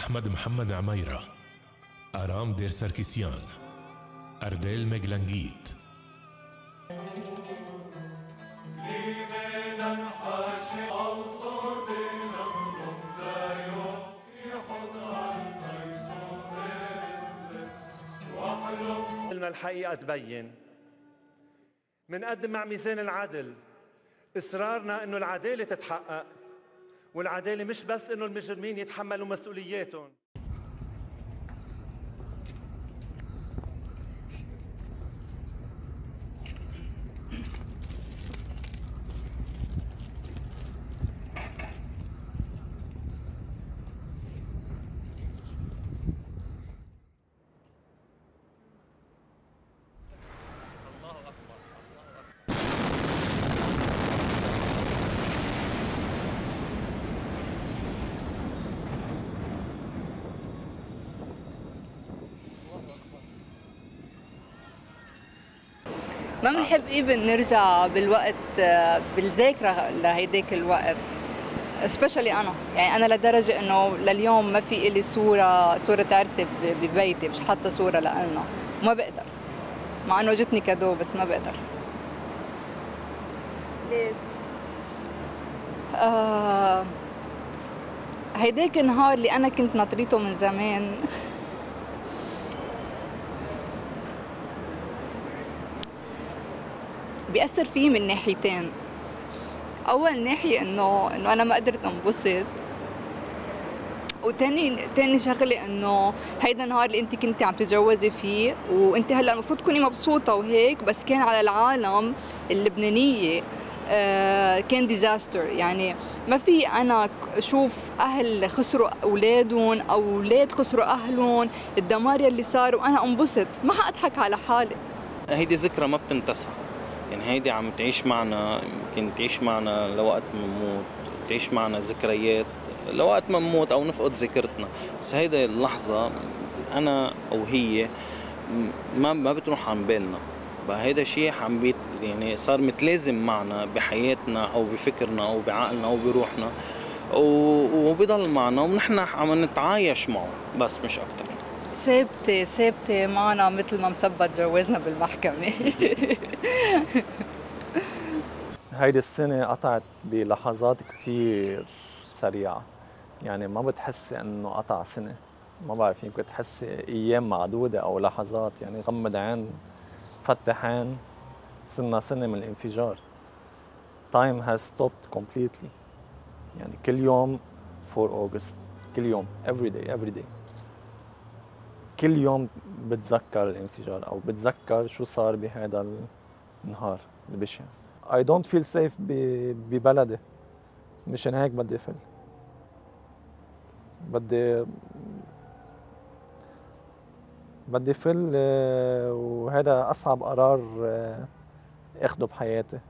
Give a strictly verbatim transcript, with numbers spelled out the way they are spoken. احمد محمد عميرة، ارام دير سركسيان، ارديل مجلنجيت. لما الحقيقة تبين منقدم مع ميزان العدل، إصرارنا إنه العدالة تتحقق، والعدالة مش بس إنه المجرمين يتحملوا مسؤولياتهم. ما بنحب إبن نرجع بالوقت بالذاكرة لهيداك الوقت، سبيشلي أنا، يعني أنا لدرجة إنه لليوم ما في إلي صورة صورة عرسي ببيتي، مش حاطة صورة لألنا، ما بقدر، مع إنه جتني كادو بس ما بقدر. ليش؟ آه هيداك النهار اللي أنا كنت ناطريته من زمان بيأثر فيه من ناحيتين. أول ناحية إنه إنه أنا ما قدرت أنبسط، وتاني تاني شغلة إنه هيدا النهار اللي أنت كنتي عم تتجوزي فيه، وأنت هلا المفروض تكوني مبسوطة وهيك، بس كان على العالم اللبنانية آه كان ديزاستر، يعني ما في أنا أشوف أهل خسروا أولادهم، أولاد خسروا أهلهم، الدمار اللي صار، وأنا أنبسط، ما حأضحك على حالي. هيدي ذكرى ما بتنتسى، يعني هيدي عم تعيش معنا، يمكن تعيش معنا لوقت ما نموت، تعيش معنا ذكريات لوقت ما نموت او نفقد ذاكرتنا، بس هيدي اللحظه انا او هي ما ما بتروح عن بالنا، بقى هيدا شيء عم بيت يعني صار متلازم معنا بحياتنا او بفكرنا او بعقلنا او بروحنا، وبضل معنا ونحن عم نتعايش معه بس مش اكثر. ثابتة ثابتة معنا مثل ما مثبت جوازنا بالمحكمة. هيدي السنة قطعت بلحظات كثير سريعة، يعني ما بتحسي انه قطع سنة، ما بعرف يمكن تحسي ايام معدودة او لحظات، يعني غمض عين فتح عين صرنا سنة من الانفجار. Time has stopped completely، يعني كل يوم أربعة أغسطس، كل يوم every day every day كل يوم بتذكر الانفجار او بتذكر شو صار بهذا النهار البشع. I don't feel safe ببلدي، مشان هيك بدي فل بدي بدي فل وهذا اصعب قرار اخده بحياتي.